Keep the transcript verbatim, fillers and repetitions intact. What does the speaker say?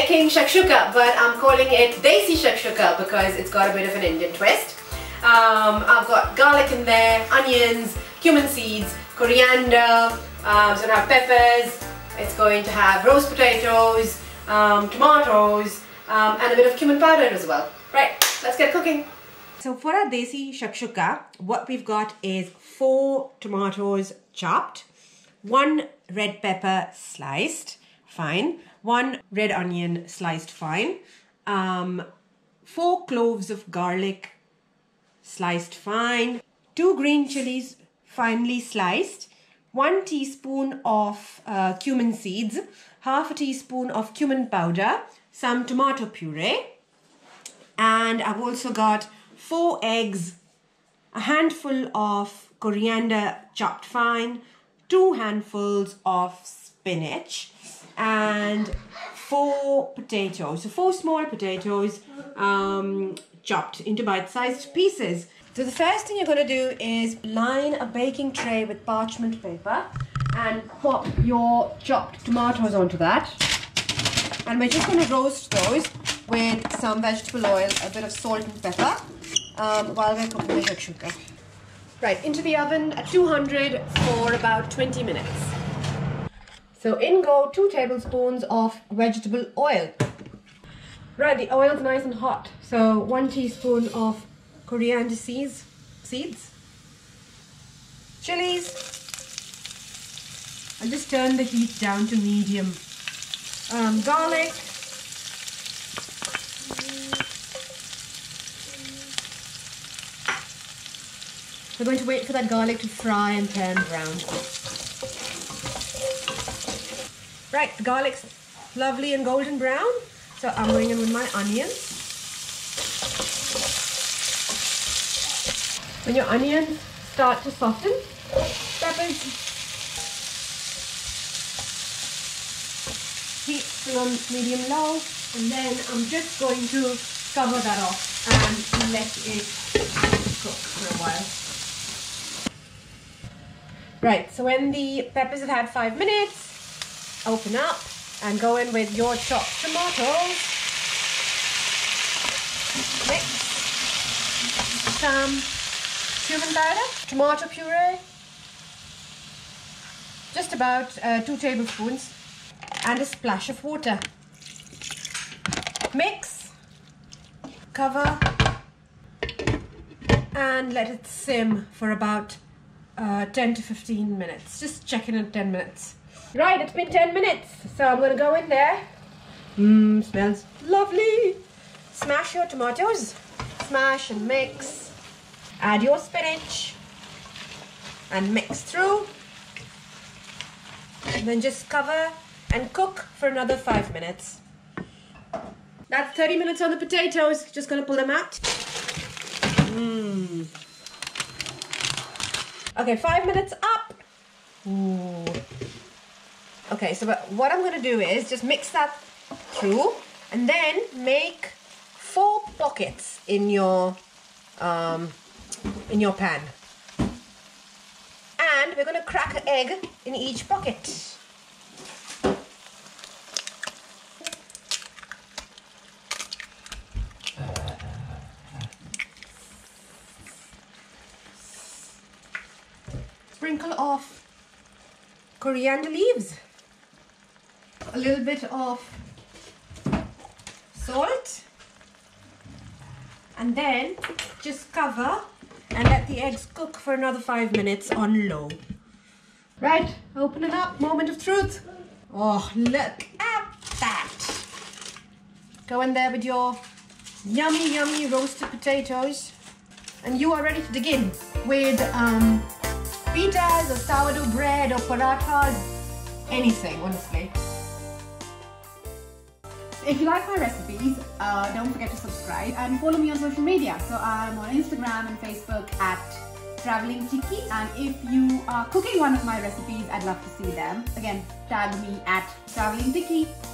making shakshuka, but I'm calling it desi shakshuka because it's got a bit of an Indian twist. Um, I've got garlic in there, onions, cumin seeds, coriander, um, it's going to have peppers, it's going to have roast potatoes, um, tomatoes, um, and a bit of cumin powder as well. Right, let's get cooking. So for our desi shakshuka, what we've got is four tomatoes chopped, one red pepper sliced fine, one red onion sliced fine, um, four cloves of garlic sliced fine, two green chilies finely sliced, one teaspoon of uh, cumin seeds, half a teaspoon of cumin powder, some tomato puree, and I've also got four eggs, a handful of coriander chopped fine, two handfuls of spinach, and four potatoes, so four small potatoes um, chopped into bite-sized pieces. So the first thing you're going to do is line a baking tray with parchment paper and pop your chopped tomatoes onto that, and we're just going to roast those with some vegetable oil, a bit of salt and pepper um, while we're cooking the shakshuka. Right, into the oven at two hundred for about twenty minutes. So in go two tablespoons of vegetable oil. Right, the oil's nice and hot. So one teaspoon of coriander seeds, seeds, chilies. I'll just turn the heat down to medium. Um, garlic. We're going to wait for that garlic to fry and turn brown. Right, the garlic's lovely and golden brown, so I'm going in with my onions. When your onions start to soften, peppers. Heat to medium low, and then I'm just going to cover that off and let it cook for a while. Right, so when the peppers have had five minutes, open up and go in with your chopped tomatoes. Mix some cumin powder, tomato puree, just about uh, two tablespoons, and a splash of water. Mix, cover, and let it sim for about uh, ten to fifteen minutes. Just check in at ten minutes. Right, it's been ten minutes, so I'm going to go in there. Mmm, smells lovely. Smash your tomatoes. Smash and mix. Add your spinach. And mix through. And then just cover and cook for another five minutes. That's thirty minutes on the potatoes. Just going to pull them out. Mmm. Okay, five minutes up. Ooh. Okay, so what I'm going to do is just mix that through and then make four pockets in your um, in your pan. And we're going to crack an egg in each pocket. Sprinkle off coriander leaves. A little bit of salt, and then just cover and let the eggs cook for another five minutes on low. Right, open it up, moment of truth. Oh, look at that. Go in there with your yummy, yummy roasted potatoes, and you are ready to dig in with um, pitas or sourdough bread or parathas, anything, honestly. If you like my recipes, uh, don't forget to subscribe and follow me on social media. So I'm on Instagram and Facebook at Travelling Tikki. And if you are cooking one of my recipes, I'd love to see them. Again, tag me at Travelling Tikki.